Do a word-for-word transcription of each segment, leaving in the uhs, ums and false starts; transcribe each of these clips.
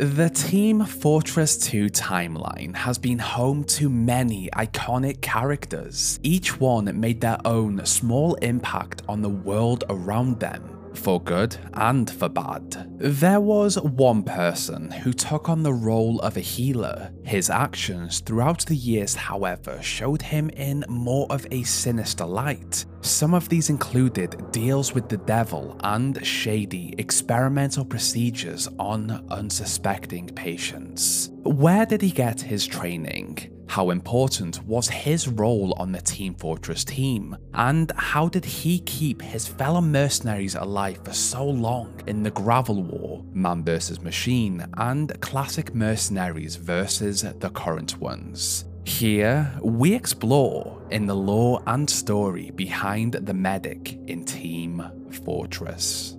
The Team Fortress two timeline has been home to many iconic characters. Each one made their own small impact on the world around them, for good and for bad. There was one person who took on the role of a healer. His actions throughout the years, however, showed him in more of a sinister light. Some of these included deals with the devil and shady experimental procedures on unsuspecting patients. Where did he get his training? How important was his role on the Team Fortress team? And how did he keep his fellow mercenaries alive for so long in the Gravel War, Mann versus. Machine, and Classic Mercenaries versus the current ones? Here, we explore in the lore and story behind the medic in Team Fortress.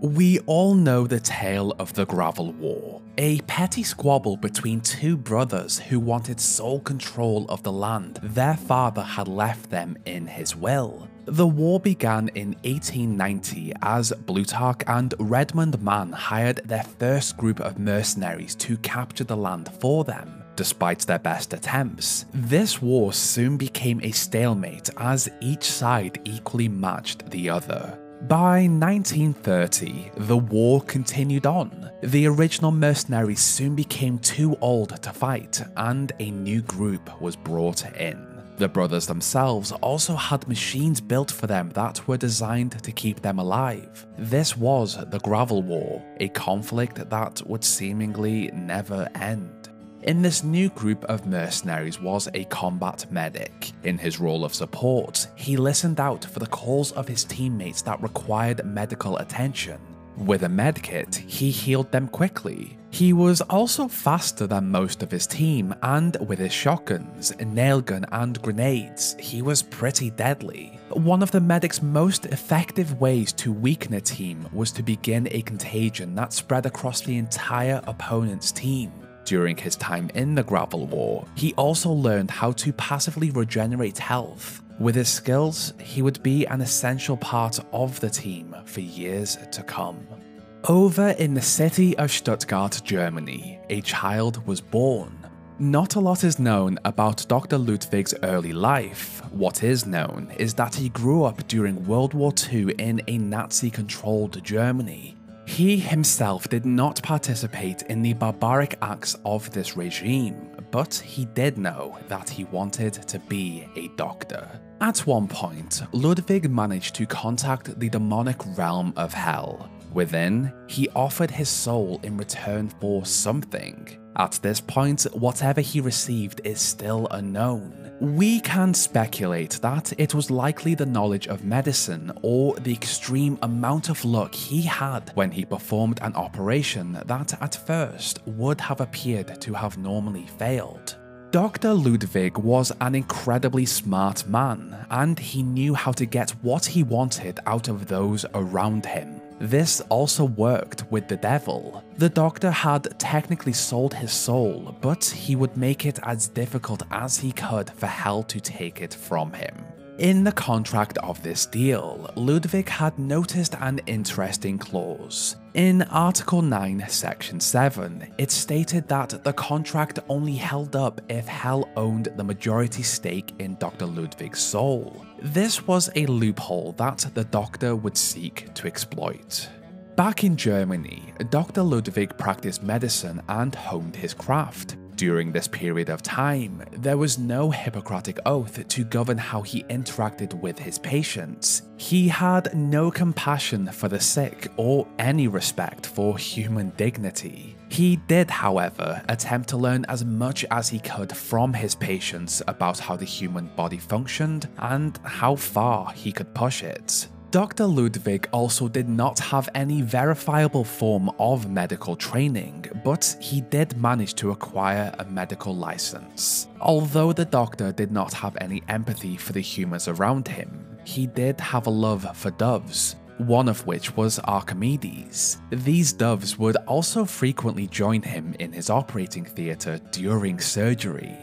We all know the tale of the Gravel War, a petty squabble between two brothers who wanted sole control of the land their father had left them in his will. The war began in eighteen ninety as Blutarch and Redmond Mann hired their first group of mercenaries to capture the land for them. Despite their best attempts, this war soon became a stalemate as each side equally matched the other. By nineteen thirty, the war continued on. The original mercenaries soon became too old to fight, and a new group was brought in. The brothers themselves also had machines built for them that were designed to keep them alive. This was the Gravel War, a conflict that would seemingly never end. In this new group of mercenaries was a combat medic. In his role of support, he listened out for the calls of his teammates that required medical attention. With a medkit, he healed them quickly. He was also faster than most of his team, and with his shotguns, nailgun and grenades, he was pretty deadly. One of the medic's most effective ways to weaken a team was to begin a contagion that spread across the entire opponent's team. During his time in the Gravel War, he also learned how to passively regenerate health. With his skills, he would be an essential part of the team for years to come. Over in the city of Stuttgart, Germany, a child was born. Not a lot is known about Doctor Ludwig's early life. What is known is that he grew up during World War Two in a Nazi-controlled Germany. He himself did not participate in the barbaric acts of this regime, but he did know that he wanted to be a doctor. At one point, Ludwig managed to contact the demonic realm of hell. Within, he offered his soul in return for something. At this point, whatever he received is still unknown. We can speculate that it was likely the knowledge of medicine or the extreme amount of luck he had when he performed an operation that at first would have appeared to have normally failed. Doctor Ludwig was an incredibly smart man, and he knew how to get what he wanted out of those around him. This also worked with the devil. The doctor had technically sold his soul, but he would make it as difficult as he could for hell to take it from him. In the contract of this deal, Ludwig had noticed an interesting clause. In Article nine, Section seven, it stated that the contract only held up if Hell owned the majority stake in Doctor Ludwig's soul. This was a loophole that the doctor would seek to exploit. Back in Germany, Doctor Ludwig practiced medicine and honed his craft. During this period of time, there was no Hippocratic oath to govern how he interacted with his patients. He had no compassion for the sick or any respect for human dignity. He did, however, attempt to learn as much as he could from his patients about how the human body functioned and how far he could push it. Doctor Ludwig also did not have any verifiable form of medical training, but he did manage to acquire a medical license. Although the doctor did not have any empathy for the humans around him, he did have a love for doves, one of which was Archimedes. These doves would also frequently join him in his operating theatre during surgery.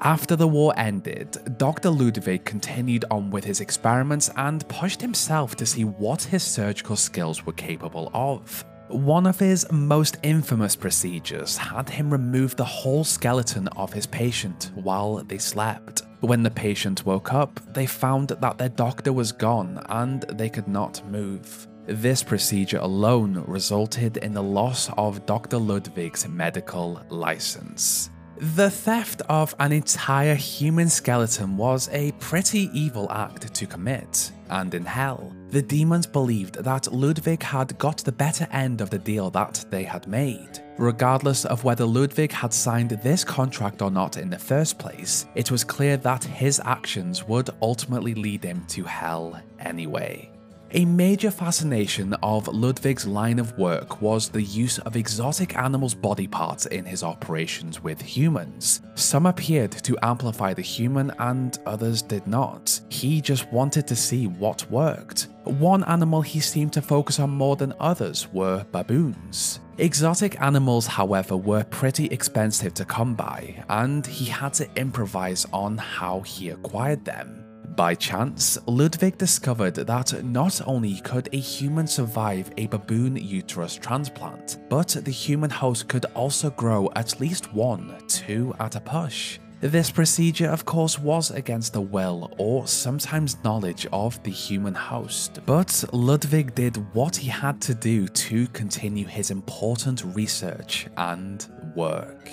After the war ended, Doctor Ludwig continued on with his experiments and pushed himself to see what his surgical skills were capable of. One of his most infamous procedures had him remove the whole skeleton of his patient while they slept. When the patient woke up, they found that their doctor was gone and they could not move. This procedure alone resulted in the loss of Doctor Ludwig's medical license. The theft of an entire human skeleton was a pretty evil act to commit, and in hell, the demons believed that Ludwig had got the better end of the deal that they had made. Regardless of whether Ludwig had signed this contract or not in the first place, it was clear that his actions would ultimately lead him to hell anyway. A major fascination of Ludwig's line of work was the use of exotic animals' body parts in his operations with humans. Some appeared to amplify the human and others did not. He just wanted to see what worked. One animal he seemed to focus on more than others were baboons. Exotic animals, however, were pretty expensive to come by, and he had to improvise on how he acquired them. By chance, Ludwig discovered that not only could a human survive a baboon uterus transplant, but the human host could also grow at least one, two at a push. This procedure, of course, was against the will or sometimes knowledge of the human host, but Ludwig did what he had to do to continue his important research and work.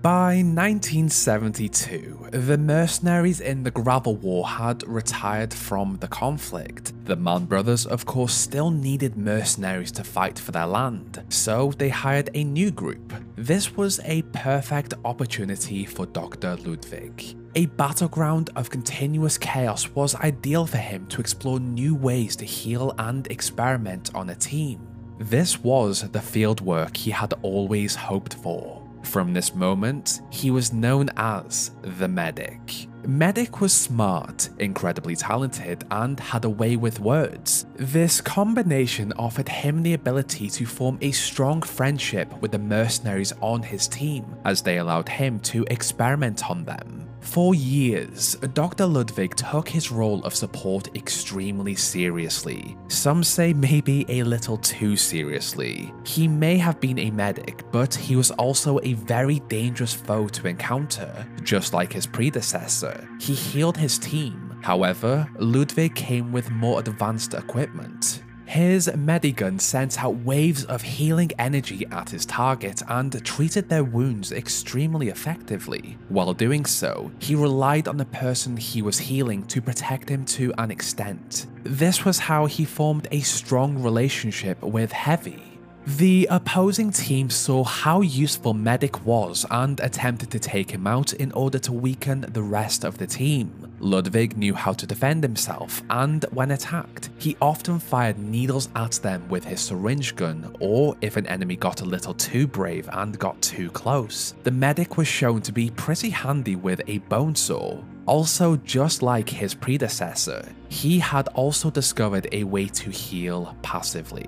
By nineteen seventy-two, the mercenaries in the Gravel War had retired from the conflict. The Mann brothers, of course, still needed mercenaries to fight for their land, so they hired a new group. This was a perfect opportunity for Doctor Ludwig. A battleground of continuous chaos was ideal for him to explore new ways to heal and experiment on a team. This was the fieldwork he had always hoped for. From this moment, he was known as the Medic. Medic was smart, incredibly talented, and had a way with words. This combination offered him the ability to form a strong friendship with the mercenaries on his team, as they allowed him to experiment on them. For years, Doctor Ludwig took his role of support extremely seriously. Some say maybe a little too seriously. He may have been a medic, but he was also a very dangerous foe to encounter, just like his predecessor. He healed his team. However, Ludwig came with more advanced equipment. His Medigun sent out waves of healing energy at his target and treated their wounds extremely effectively. While doing so, he relied on the person he was healing to protect him to an extent. This was how he formed a strong relationship with Heavy. The opposing team saw how useful Medic was and attempted to take him out in order to weaken the rest of the team. Ludwig knew how to defend himself, and when attacked, he often fired needles at them with his syringe gun, or if an enemy got a little too brave and got too close. The Medic was shown to be pretty handy with a bone saw. Also, just like his predecessor, he had also discovered a way to heal passively.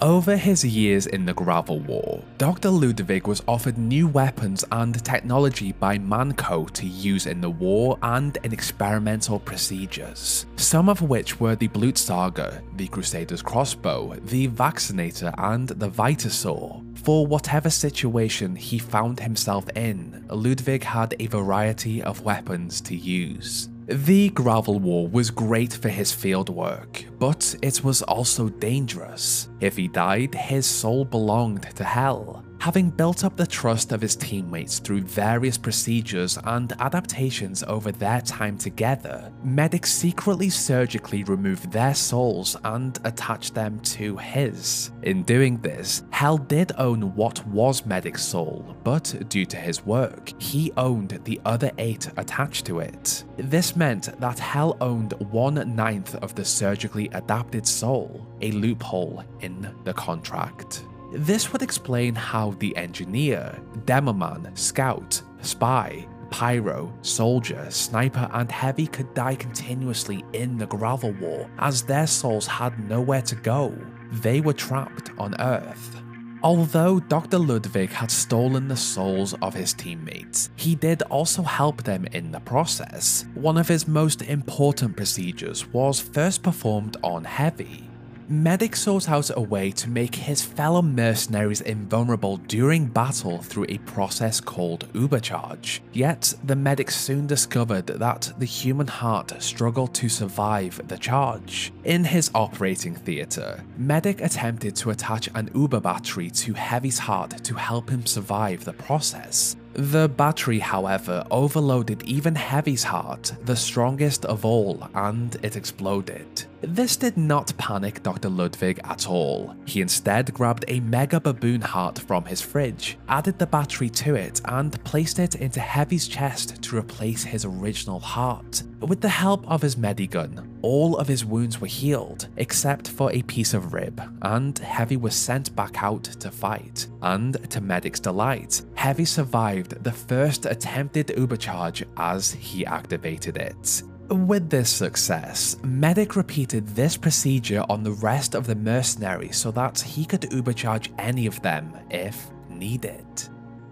Over his years in the Gravel War, Doctor Ludwig was offered new weapons and technology by Mann Co. to use in the war and in experimental procedures, some of which were the Blutsauger, the Crusader's Crossbow, the Vaccinator, and the Vitasaur. For whatever situation he found himself in, Ludwig had a variety of weapons to use. The Gravel War was great for his fieldwork, but it was also dangerous. If he died, his soul belonged to hell. Having built up the trust of his teammates through various procedures and adaptations over their time together, Medic secretly surgically removed their souls and attached them to his. In doing this, Hell did own what was Medic's soul, but due to his work, he owned the other eight attached to it. This meant that Hell owned one-ninth of the surgically adapted soul, a loophole in the contract. This would explain how the Engineer, Demoman, Scout, Spy, Pyro, Soldier, Sniper, and Heavy could die continuously in the Gravel War, as their souls had nowhere to go. They were trapped on Earth. Although Doctor Ludwig had stolen the souls of his teammates, he did also help them in the process. One of his most important procedures was first performed on Heavy. Medic sought out a way to make his fellow mercenaries invulnerable during battle through a process called Ubercharge. Yet, the medic soon discovered that the human heart struggled to survive the charge. In his operating theatre, Medic attempted to attach an Uber battery to Heavy's heart to help him survive the process. The battery, however, overloaded even Heavy's heart, the strongest of all, and it exploded. This did not panic Doctor Ludwig at all. He instead grabbed a mega baboon heart from his fridge, added the battery to it, and placed it into Heavy's chest to replace his original heart. With the help of his Medigun, all of his wounds were healed, except for a piece of rib, and Heavy was sent back out to fight. And to Medic's delight, Heavy survived the first attempted Ubercharge as he activated it. With this success, Medic repeated this procedure on the rest of the mercenaries so that he could Ubercharge any of them if needed.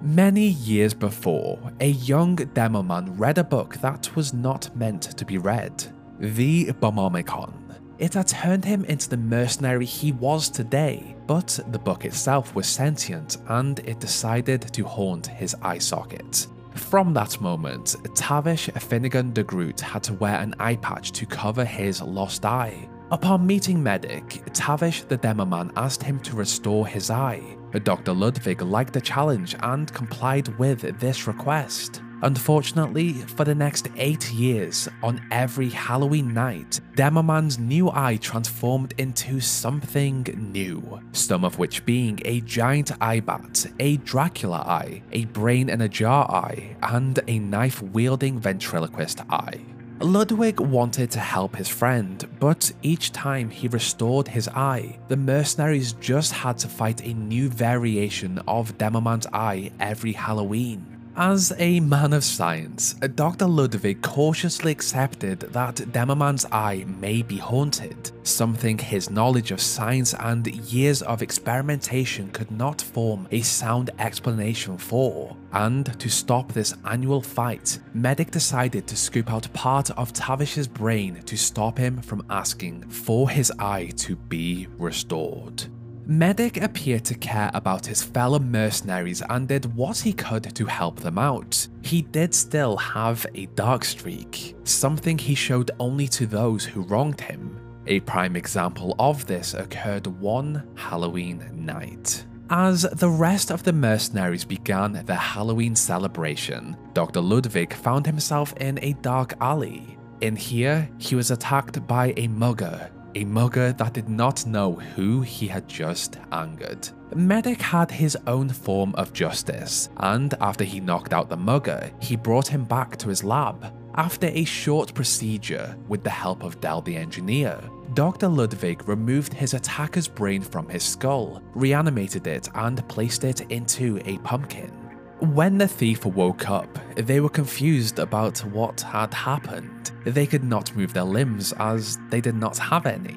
Many years before, a young demo man read a book that was not meant to be read, the Bomomicon. It had turned him into the mercenary he was today, but the book itself was sentient and it decided to haunt his eye socket. From that moment, Tavish Finnegan de Groot had to wear an eye patch to cover his lost eye. Upon meeting Medic, Tavish the Demoman asked him to restore his eye. Doctor Ludwig liked the challenge and complied with this request. Unfortunately, for the next eight years, on every Halloween night, Demoman's new eye transformed into something new, some of which being a giant eye bat, a Dracula eye, a brain in a jar eye, and a knife-wielding ventriloquist eye. Ludwig wanted to help his friend, but each time he restored his eye, the mercenaries just had to fight a new variation of Demoman's eye every Halloween. As a man of science, Doctor Ludwig cautiously accepted that Demoman's eye may be haunted, something his knowledge of science and years of experimentation could not form a sound explanation for. And to stop this annual fight, Medic decided to scoop out part of Tavish's brain to stop him from asking for his eye to be restored. Medic appeared to care about his fellow mercenaries and did what he could to help them out. He did still have a dark streak, something he showed only to those who wronged him. A prime example of this occurred one Halloween night. As the rest of the mercenaries began their Halloween celebration, Doctor Ludwig found himself in a dark alley. In here, he was attacked by a mugger. A mugger that did not know who he had just angered. Medic had his own form of justice, and after he knocked out the mugger, he brought him back to his lab. After a short procedure, with the help of Del the engineer, Doctor Ludwig removed his attacker's brain from his skull, reanimated it, and placed it into a pumpkin. When the thief woke up, they were confused about what had happened. They could not move their limbs as they did not have any.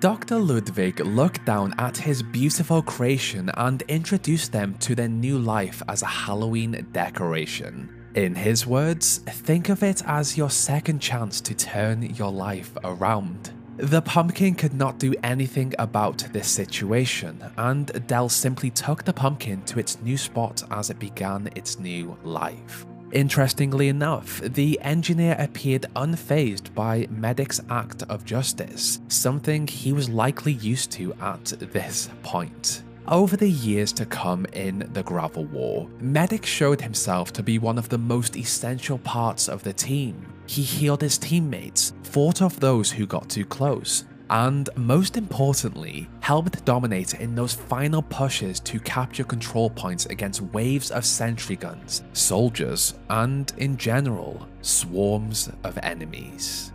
Doctor Ludwig looked down at his beautiful creation and introduced them to their new life as a Halloween decoration. In his words, think of it as your second chance to turn your life around. The pumpkin could not do anything about this situation, and Del simply took the pumpkin to its new spot as it began its new life. Interestingly enough, the engineer appeared unfazed by Medic's act of justice, something he was likely used to at this point. Over the years to come in the Gravel War, Medic showed himself to be one of the most essential parts of the team. He healed his teammates, fought off those who got too close, and most importantly, helped dominate in those final pushes to capture control points against waves of sentry guns, soldiers, and in general, swarms of enemies.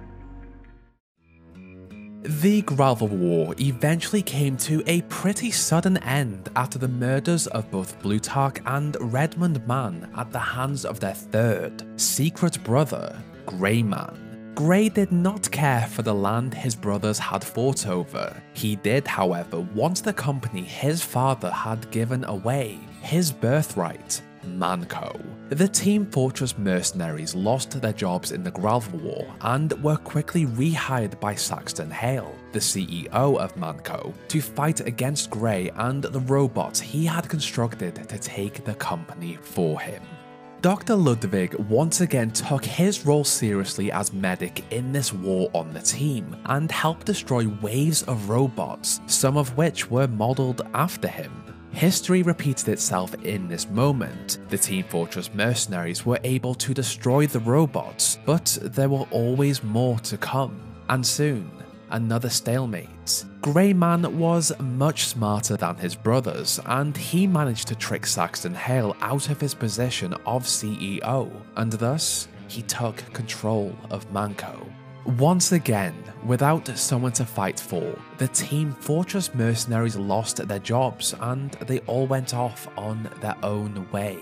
The Gravel War eventually came to a pretty sudden end after the murders of both Blutarch and Redmond Mann at the hands of their third, secret brother, Gray Mann. Gray did not care for the land his brothers had fought over. He did, however, want the company his father had given away, his birthright, Mann Corporation. The Team Fortress mercenaries lost their jobs in the Gravel War and were quickly rehired by Saxton Hale, the C E O of Mann Corporation, to fight against Gray and the robots he had constructed to take the company for him. Doctor Ludwig once again took his role seriously as medic in this war on the team and helped destroy waves of robots, some of which were modeled after him. History repeated itself in this moment. The Team Fortress mercenaries were able to destroy the robots, but there were always more to come. And soon, another stalemate. Gray Mann was much smarter than his brothers, and he managed to trick Saxton Hale out of his position of C E O, and thus, he took control of Mann Co. Once again, without someone to fight for, the Team Fortress mercenaries lost their jobs and they all went off on their own way.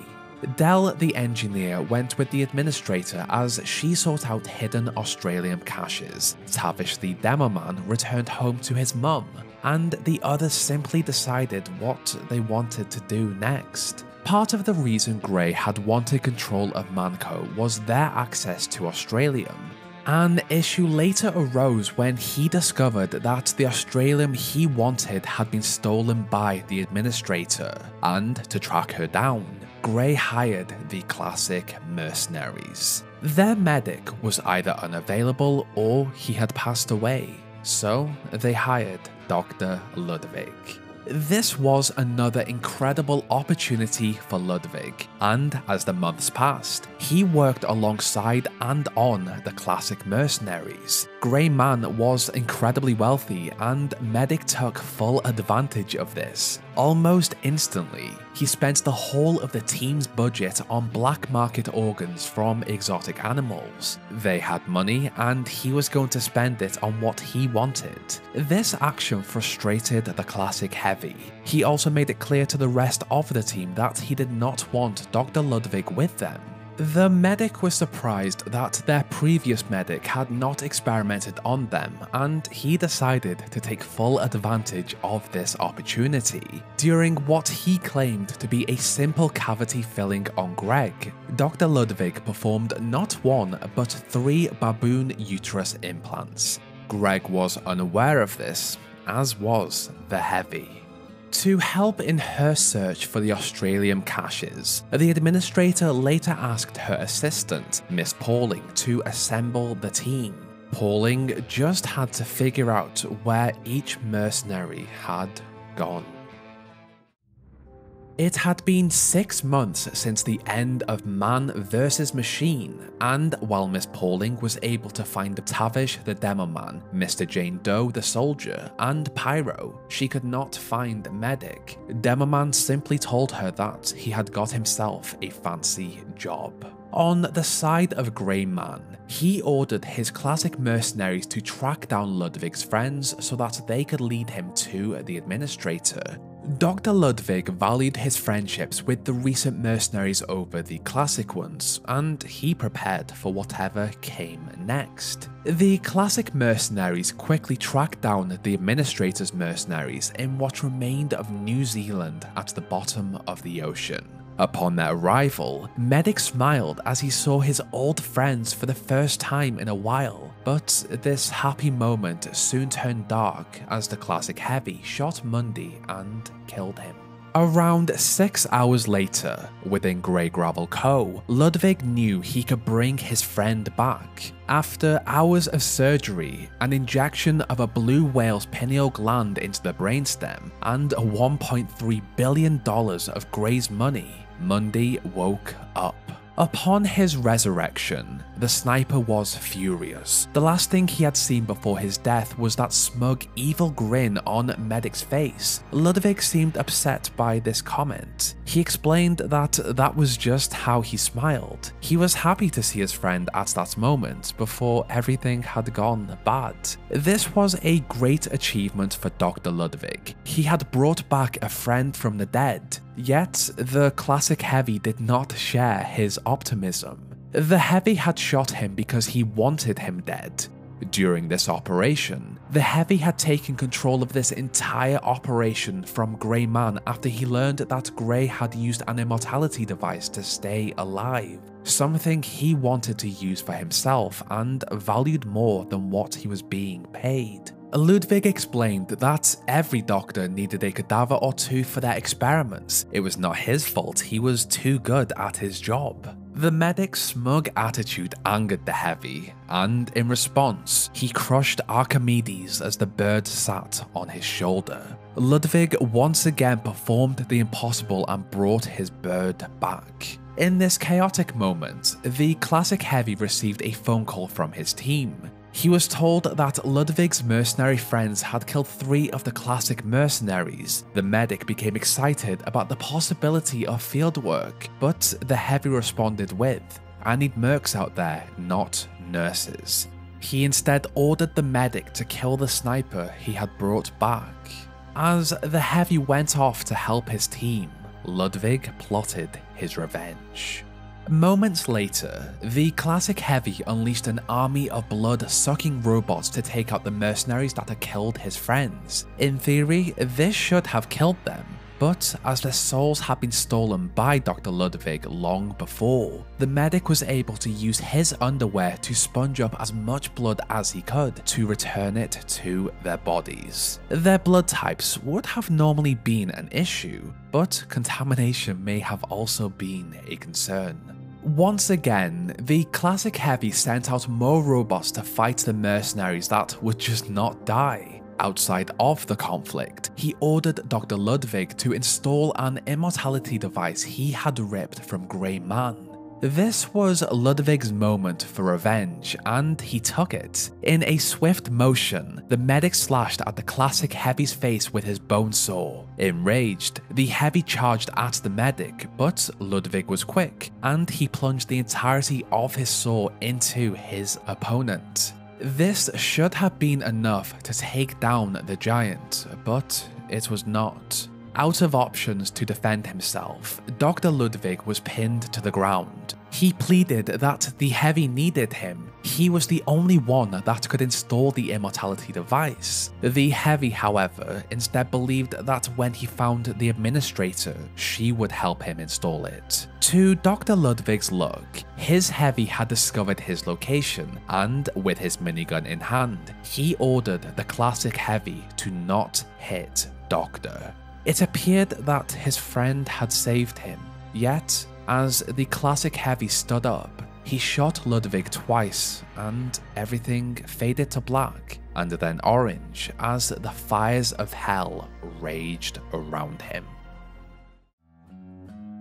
Dell the engineer went with the administrator as she sought out hidden Australium caches, Tavish the demo man returned home to his mum, and the others simply decided what they wanted to do next. Part of the reason Gray had wanted control of Mann Co. was their access to Australium. An issue later arose when he discovered that the Australium he wanted had been stolen by the Administrator, and to track her down, Gray hired the Classic Mercenaries. Their medic was either unavailable or he had passed away, so they hired Doctor Ludwig. This was another incredible opportunity for Ludwig, and as the months passed, he worked alongside and on the Classic Mercenaries. Gray Mann was incredibly wealthy, and Medic took full advantage of this. Almost instantly, he spent the whole of the team's budget on black market organs from exotic animals. They had money, and he was going to spend it on what he wanted. This action frustrated the Classic Heavy. He also made it clear to the rest of the team that he did not want Doctor Ludwig with them. The medic was surprised that their previous medic had not experimented on them, and he decided to take full advantage of this opportunity. During what he claimed to be a simple cavity filling on Greg, Doctor Ludwig performed not one but three baboon uterus implants. Greg was unaware of this, as was the Heavy. To help in her search for the Australium caches, the administrator later asked her assistant, Miss Pauling, to assemble the team. Pauling just had to figure out where each mercenary had gone. It had been six months since the end of Mann versus. Machine, and while Miss Pauling was able to find Tavish the Demo Man, Mister Jane Doe the Soldier, and Pyro, she could not find Medic. Demo Man simply told her that he had got himself a fancy job. On the side of Gray Mann, he ordered his Classic mercenaries to track down Ludwig's friends so that they could lead him to the administrator. Doctor Ludwig valued his friendships with the recent mercenaries over the classic ones, and he prepared for whatever came next. The Classic mercenaries quickly tracked down the administrator's mercenaries in what remained of New Zealand at the bottom of the ocean. Upon their arrival, Medic smiled as he saw his old friends for the first time in a while, but this happy moment soon turned dark as the Classic Heavy shot Mundy and killed him. Around six hours later, within Grey Gravel Co., Ludwig knew he could bring his friend back. After hours of surgery, an injection of a blue whale's pineal gland into the brainstem, and one point three billion dollars of Grey's money, Mundy woke up. Upon his resurrection, the sniper was furious. The last thing he had seen before his death was that smug, evil grin on Medic's face. Ludwig seemed upset by this comment. He explained that that was just how he smiled. He was happy to see his friend at that moment before everything had gone bad. This was a great achievement for Doctor Ludwig. He had brought back a friend from the dead. Yet, the Classic Heavy did not share his optimism. The Heavy had shot him because he wanted him dead. During this operation, the Heavy had taken control of this entire operation from Gray Mann after he learned that Gray had used an immortality device to stay alive, something he wanted to use for himself and valued more than what he was being paid. Ludwig explained that every doctor needed a cadaver or two for their experiments. It was not his fault, he was too good at his job. The medic's smug attitude angered the Heavy, and in response, he crushed Archimedes as the bird sat on his shoulder. Ludwig once again performed the impossible and brought his bird back. In this chaotic moment, the classic Heavy received a phone call from his team. He was told that Ludwig's mercenary friends had killed three of the classic mercenaries. The medic became excited about the possibility of fieldwork, but the Heavy responded with, "I need mercs out there, not nurses." He instead ordered the medic to kill the sniper he had brought back. As the Heavy went off to help his team, Ludwig plotted his revenge. Moments later, the classic Heavy unleashed an army of blood-sucking robots to take out the mercenaries that had killed his friends. In theory, this should have killed them, but as their souls had been stolen by Doctor Ludwig long before, the medic was able to use his underwear to sponge up as much blood as he could to return it to their bodies. Their blood types would have normally been an issue, but contamination may have also been a concern. Once again, the classic Heavy sent out more robots to fight the mercenaries that would just not die. Outside of the conflict, he ordered Doctor Ludwig to install an immortality device he had ripped from Gray Mann. This was Ludwig's moment for revenge, and he took it. In a swift motion, the medic slashed at the classic Heavy's face with his bone saw. Enraged, the Heavy charged at the medic, but Ludwig was quick, and he plunged the entirety of his saw into his opponent. This should have been enough to take down the giant, but it was not. Out of options to defend himself, Doctor Ludwig was pinned to the ground. He pleaded that the Heavy needed him. He was the only one that could install the immortality device. The Heavy, however, instead believed that when he found the Administrator, she would help him install it. To Doctor Ludwig's luck, his Heavy had discovered his location, and with his minigun in hand, he ordered the classic Heavy to not hit Doctor. It appeared that his friend had saved him, yet, as the classic Heavy stood up, he shot Ludwig twice, and everything faded to black and then orange as the fires of hell raged around him.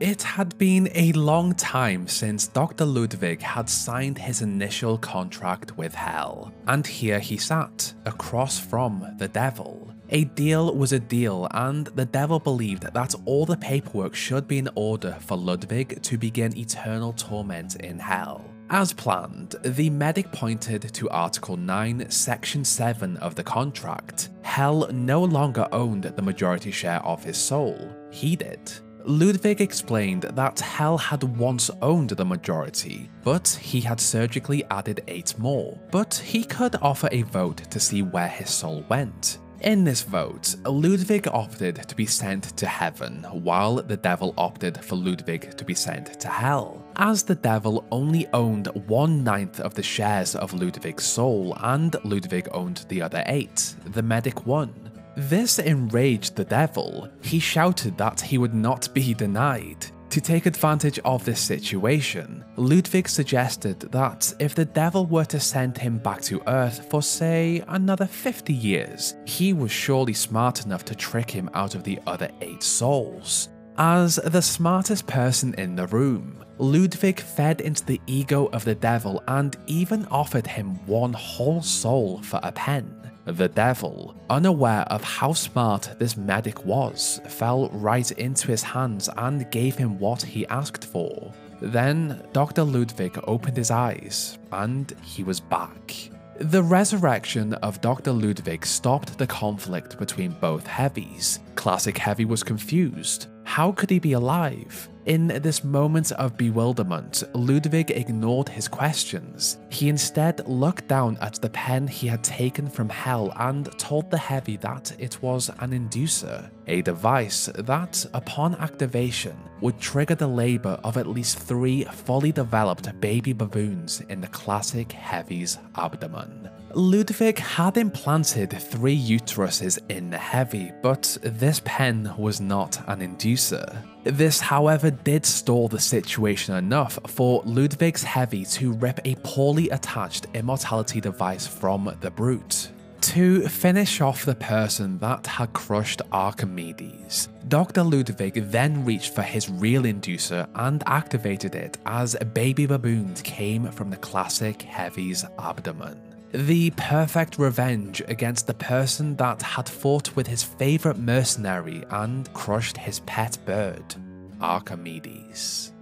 It had been a long time since Doctor Ludwig had signed his initial contract with Hell, and here he sat, across from the Devil. A deal was a deal, and the Devil believed that all the paperwork should be in order for Ludwig to begin eternal torment in Hell. As planned, the medic pointed to Article nine, Section seven of the contract. Hell no longer owned the majority share of his soul, he did. Ludwig explained that Hell had once owned the majority, but he had surgically added eight more, but he could offer a vote to see where his soul went. In this vote, Ludwig opted to be sent to heaven, while the Devil opted for Ludwig to be sent to hell. As the Devil only owned one-ninth of the shares of Ludwig's soul, and Ludwig owned the other eight, the medic won. This enraged the Devil. He shouted that he would not be denied. To take advantage of this situation, Ludwig suggested that if the Devil were to send him back to Earth for, say, another fifty years, he was surely smart enough to trick him out of the other eight souls. As the smartest person in the room, Ludwig fed into the ego of the Devil and even offered him one whole soul for a pen. The Devil, unaware of how smart this medic was, fell right into his hands and gave him what he asked for. Then Doctor Ludwig opened his eyes, and he was back. The resurrection of Doctor Ludwig stopped the conflict between both Heavies. Classic Heavy was confused. How could he be alive? In this moment of bewilderment, Ludwig ignored his questions. He instead looked down at the pen he had taken from hell and told the Heavy that it was an inducer, a device that, upon activation, would trigger the labor of at least three fully developed baby baboons in the classic Heavy's abdomen. Ludwig had implanted three uteruses in the Heavy, but this pen was not an inducer. This, however, did stall the situation enough for Ludwig's Heavy to rip a poorly attached immortality device from the brute. To finish off the person that had crushed Archimedes, Doctor Ludwig then reached for his real inducer and activated it as baby baboons came from the classic Heavy's abdomen. The perfect revenge against the person that had fought with his favourite mercenary and crushed his pet bird, Archimedes.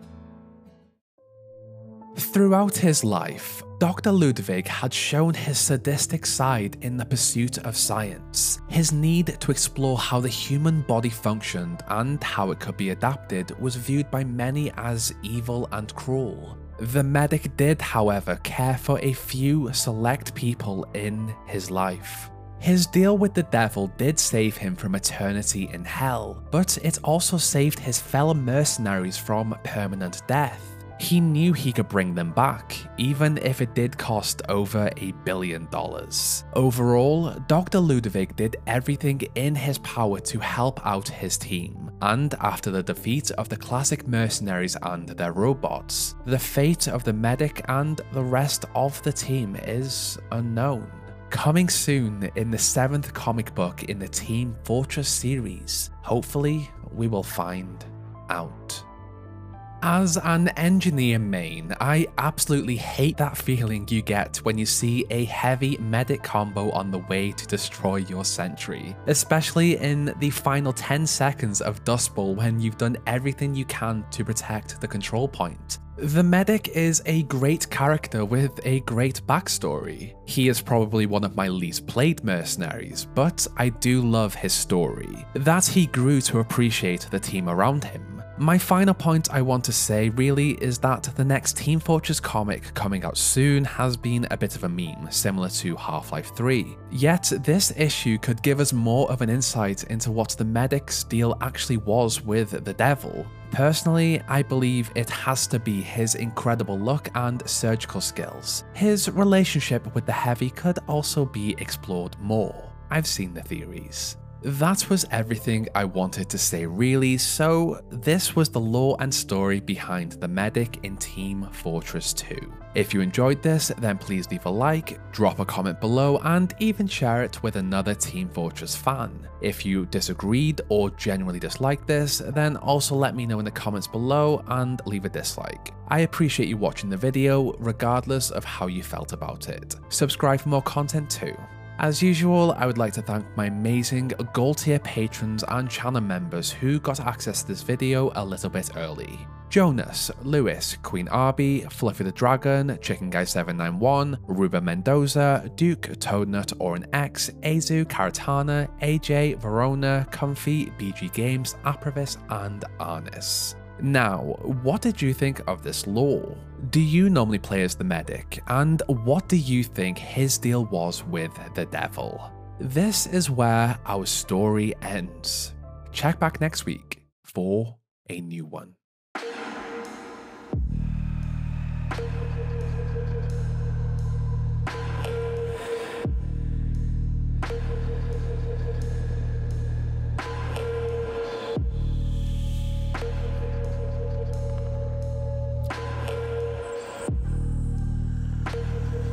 Throughout his life, Doctor Ludwig had shown his sadistic side in the pursuit of science, his need to explore how the human body functioned and how it could be adapted was viewed by many as evil and cruel. The medic did, however, care for a few select people in his life. His deal with the devil did save him from eternity in hell, but it also saved his fellow mercenaries from permanent death. He knew he could bring them back, even if it did cost over a billion dollars. Overall, Doctor Ludwig did everything in his power to help out his team, and after the defeat of the classic mercenaries and their robots, the fate of the medic and the rest of the team is unknown. Coming soon in the seventh comic book in the Team Fortress series, hopefully we will find out. As an engineer main, I absolutely hate that feeling you get when you see a heavy medic combo on the way to destroy your sentry, especially in the final ten seconds of Dust Bowl when you've done everything you can to protect the control point. The medic is a great character with a great backstory. He is probably one of my least played mercenaries, but I do love his story, that he grew to appreciate the team around him. My final point I want to say really is that the next Team Fortress comic coming out soon has been a bit of a meme, similar to Half-Life three. Yet this issue could give us more of an insight into what the medic's deal actually was with the devil. Personally, I believe it has to be his incredible luck and surgical skills. His relationship with the Heavy could also be explored more. I've seen the theories. That was everything I wanted to say really, so this was the lore and story behind the medic in Team Fortress two. If you enjoyed this, then please leave a like, drop a comment below, and even share it with another Team Fortress fan. If you disagreed or genuinely disliked this, then also let me know in the comments below and leave a dislike. I appreciate you watching the video, regardless of how you felt about it. Subscribe for more content too. As usual, I would like to thank my amazing gold tier patrons and channel members who got access to this video a little bit early. Jonas, Lewis, Queen Arby, Fluffy the Dragon, Chicken Guy seven nine one, Ruben Mendoza, Duke, Toadnut, Orin X, Azu, Karatana, A J, Verona, Comfy, B G Games, Aprovis, and Arnis. Now, what did you think of this lore? Do you normally play as the medic, and what do you think his deal was with the devil? This is where our story ends. Check back next week for a new one.